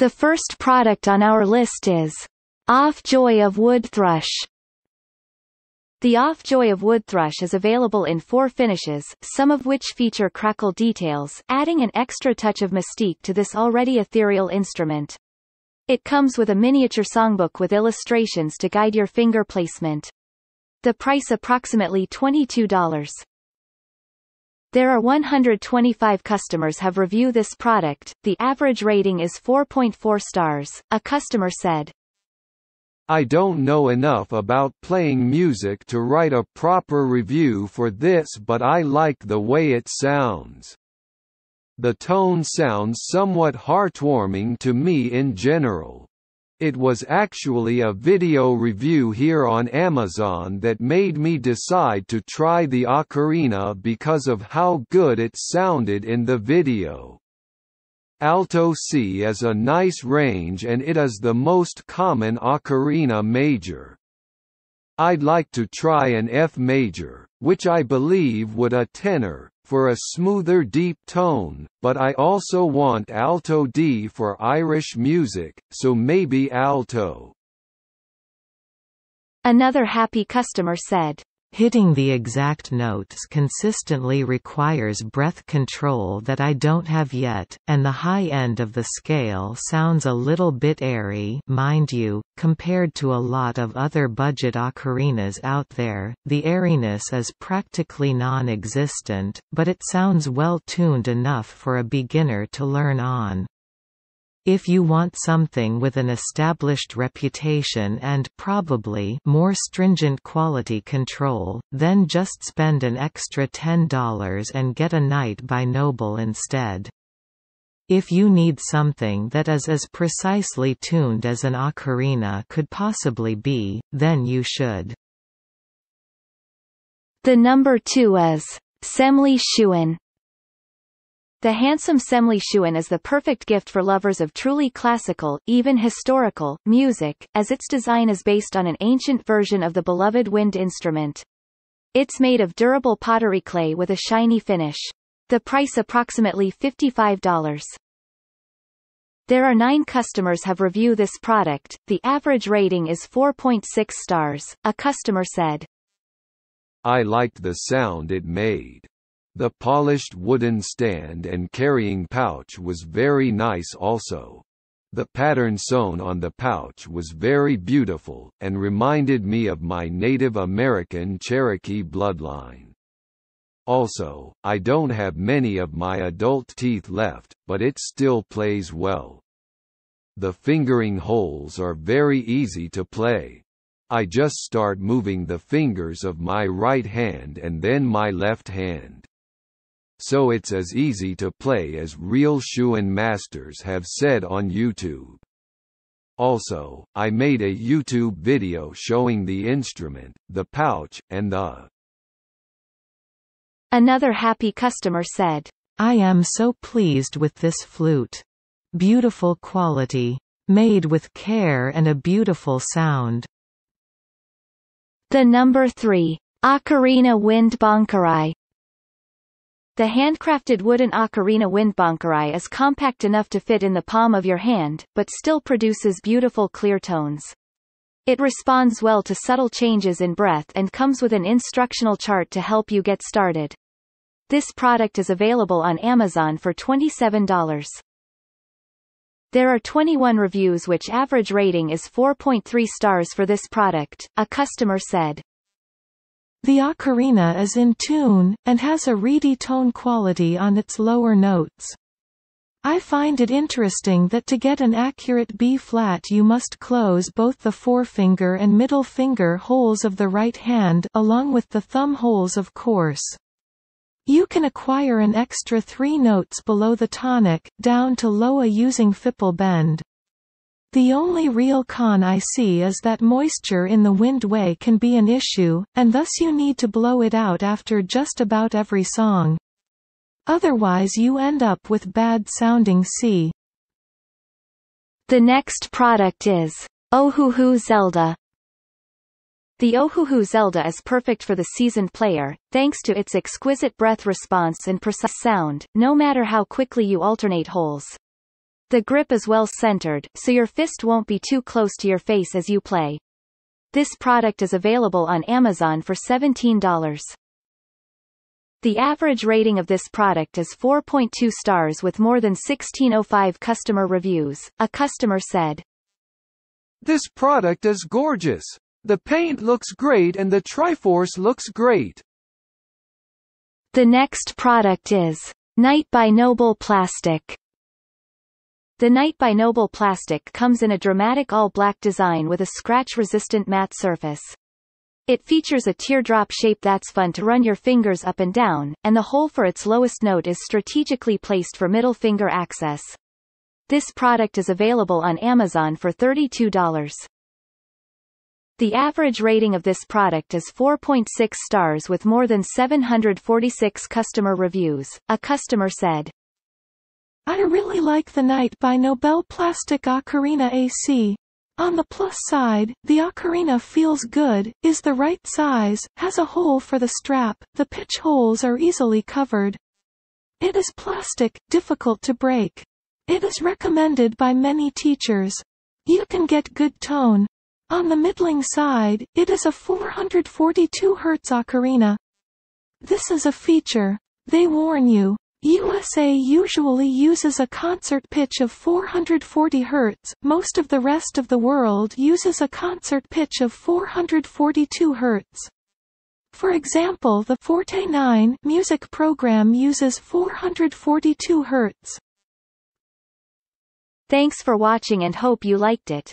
The first product on our list is Awef Joy of Wood Thrush. The Awef Joy of Wood Thrush is available in 4 finishes, some of which feature crackle details, adding an extra touch of mystique to this already ethereal instrument. It comes with a miniature songbook with illustrations to guide your finger placement. The price approximately $22. There are 125 customers have reviewed this product. The average rating is 4.4 stars. A customer said, "I don't know enough about playing music to write a proper review for this, but I like the way it sounds. The tone sounds somewhat heartwarming to me in general. It was actually a video review here on Amazon that made me decide to try the ocarina because of how good it sounded in the video." Alto C is a nice range and it is the most common ocarina major. I'd like to try an F major, which I believe would a tenor, for a smoother deep tone, but I also want alto D for Irish music, so maybe alto." Another happy customer said, "Hitting the exact notes consistently requires breath control that I don't have yet, and the high end of the scale sounds a little bit airy, mind you, compared to a lot of other budget ocarinas out there. The airiness is practically non-existent, but it sounds well-tuned enough for a beginner to learn on. If you want something with an established reputation and probably more stringent quality control, then just spend an extra $10 and get a Night by Noble instead. If you need something that is as precisely tuned as an ocarina could possibly be, then you should." The number 2 is Semli Xun. The handsome Semli Xun is the perfect gift for lovers of truly classical, even historical, music, as its design is based on an ancient version of the beloved wind instrument. It's made of durable pottery clay with a shiny finish. The price approximately $55. There are 9 customers have reviewed this product. The average rating is 4.6 stars. A customer said, "I liked the sound it made. The polished wooden stand and carrying pouch was very nice also. The pattern sewn on the pouch was very beautiful, and reminded me of my Native American Cherokee bloodline. Also, I don't have many of my adult teeth left, but it still plays well. The fingering holes are very easy to play. I just start moving the fingers of my right hand and then my left hand. So it's as easy to play as real Xun masters have said on YouTube. Also, I made a YouTube video showing the instrument, the pouch, and the..." Another happy customer said, "I am so pleased with this flute. Beautiful quality. Made with care and a beautiful sound." The number 3. Ocarina Wind Bangkirai. The handcrafted wooden Ocarina Wind Bangkirai is compact enough to fit in the palm of your hand, but still produces beautiful clear tones. It responds well to subtle changes in breath and comes with an instructional chart to help you get started. This product is available on Amazon for $27. There are 21 reviews which average rating is 4.3 stars for this product. A customer said, "The ocarina is in tune, and has a reedy tone quality on its lower notes. I find it interesting that to get an accurate B-flat you must close both the forefinger and middle finger holes of the right hand, along with the thumb holes of course. You can acquire an extra 3 notes below the tonic, down to low A using fipple bend. The only real con I see is that moisture in the windway can be an issue, and thus you need to blow it out after just about every song. Otherwise you end up with bad-sounding C." The next product is Ohuhu Zelda. The Ohuhu Zelda is perfect for the seasoned player, thanks to its exquisite breath response and precise sound, no matter how quickly you alternate holes. The grip is well centered, so your fist won't be too close to your face as you play. This product is available on Amazon for $17. The average rating of this product is 4.2 stars with more than 1605 customer reviews. A customer said, "This product is gorgeous. The paint looks great and the Triforce looks great." The next product is Night by Noble Plastic. The Night by Noble Plastic comes in a dramatic all-black design with a scratch-resistant matte surface. It features a teardrop shape that's fun to run your fingers up and down, and the hole for its lowest note is strategically placed for middle finger access. This product is available on Amazon for $32. The average rating of this product is 4.6 stars with more than 746 customer reviews. A customer said, "I really like the Night by Noble Plastic Ocarina AC. On the plus side, the ocarina feels good, is the right size, has a hole for the strap, the pitch holes are easily covered. It is plastic, difficult to break. It is recommended by many teachers. You can get good tone. On the middling side, it is a 442 Hz ocarina. This is a feature. They warn you. USA usually uses a concert pitch of 440 Hz, most of the rest of the world uses a concert pitch of 442 Hz. For example, the Forte 9 music program uses 442 Hz. Thanks for watching and hope you liked it.